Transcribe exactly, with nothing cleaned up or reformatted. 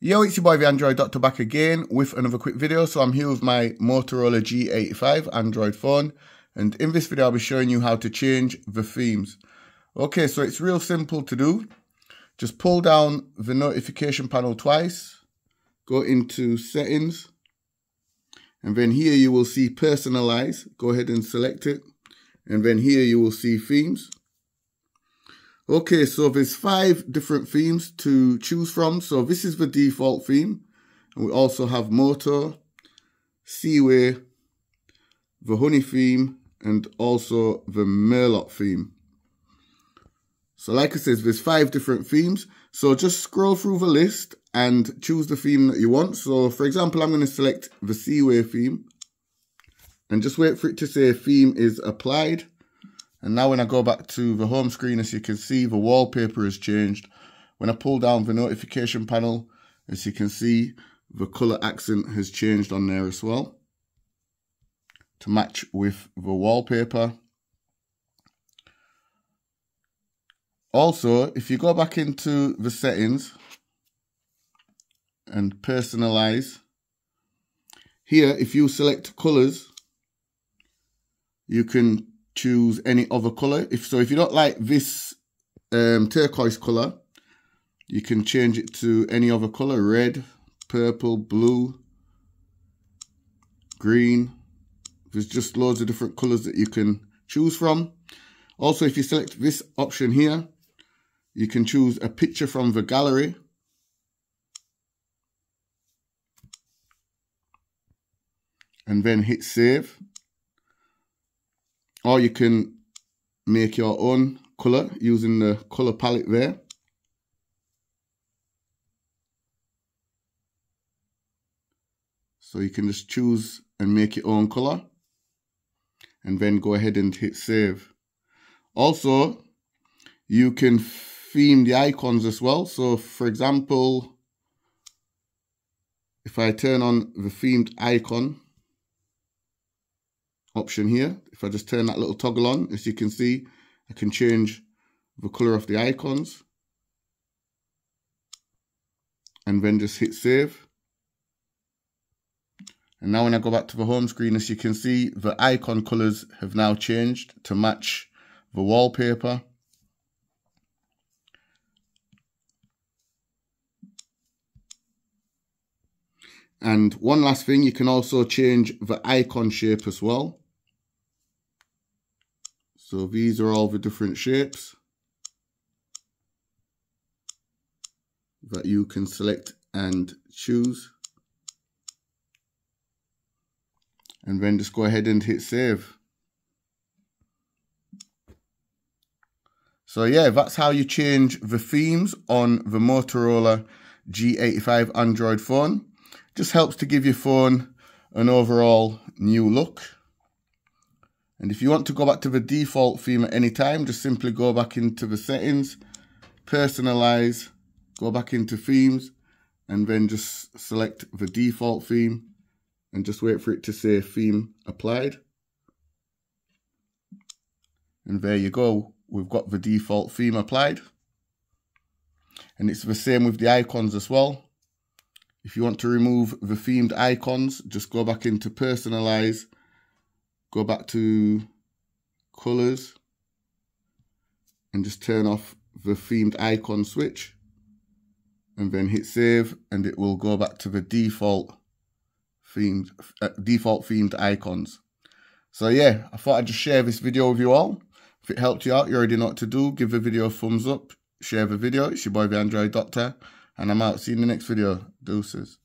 Yo, it's your boy the Android Doctor back again with another quick video. So I'm here with my Motorola G eighty-five Android phone, and in this video I'll be showing you how to change the themes. Okay, so it's real simple to do. Just pull down the notification panel twice, go into settings, and then here you will see personalize. Go ahead and select it, and then here you will see themes. Okay, so there's five different themes to choose from. So this is the default theme. And we also have Moto, Seaway, the Honey theme, and also the Merlot theme. So like I said, there's five different themes. So just scroll through the list and choose the theme that you want. So for example, I'm going to select the Seaway theme and just wait for it to say theme is applied. And now when I go back to the home screen, as you can see, the wallpaper has changed. When I pull down the notification panel, as you can see, the color accent has changed on there as well to match with the wallpaper. Also, if you go back into the settings and personalize, here, if you select colors, you can choose any other color. If so, if you don't like this um, turquoise color, you can change it to any other color: red, purple, blue, green. There's just loads of different colors that you can choose from. Also, if you select this option here, you can choose a picture from the gallery. And then hit save. Or you can make your own color using the color palette there. So you can just choose and make your own color and then go ahead and hit save. Also, you can theme the icons as well. So for example, if I turn on the themed icon option here, if I just turn that little toggle on, as you can see, I can change the color of the icons and then just hit save. And now when I go back to the home screen, as you can see, the icon colors have now changed to match the wallpaper. And one last thing, you can also change the icon shape as well. So these are all the different shapes that you can select and choose. And then just go ahead and hit save. So yeah, that's how you change the themes on the Motorola G eighty-five Android phone. Just helps to give your phone an overall new look. And if you want to go back to the default theme at any time, just simply go back into the settings, personalize, go back into themes, and then just select the default theme and just wait for it to say theme applied. And there you go, we've got the default theme applied. And it's the same with the icons as well. If you want to remove the themed icons, just go back into personalize, go back to colors, and just turn off the themed icon switch, and then hit save, and it will go back to the default themed, uh, default themed icons. So yeah, I thought I'd just share this video with you all. If it helped you out, you already know what to do. Give the video a thumbs up, share the video. It's your boy, the Android Doctor. And I'm out. See you in the next video. Deuces.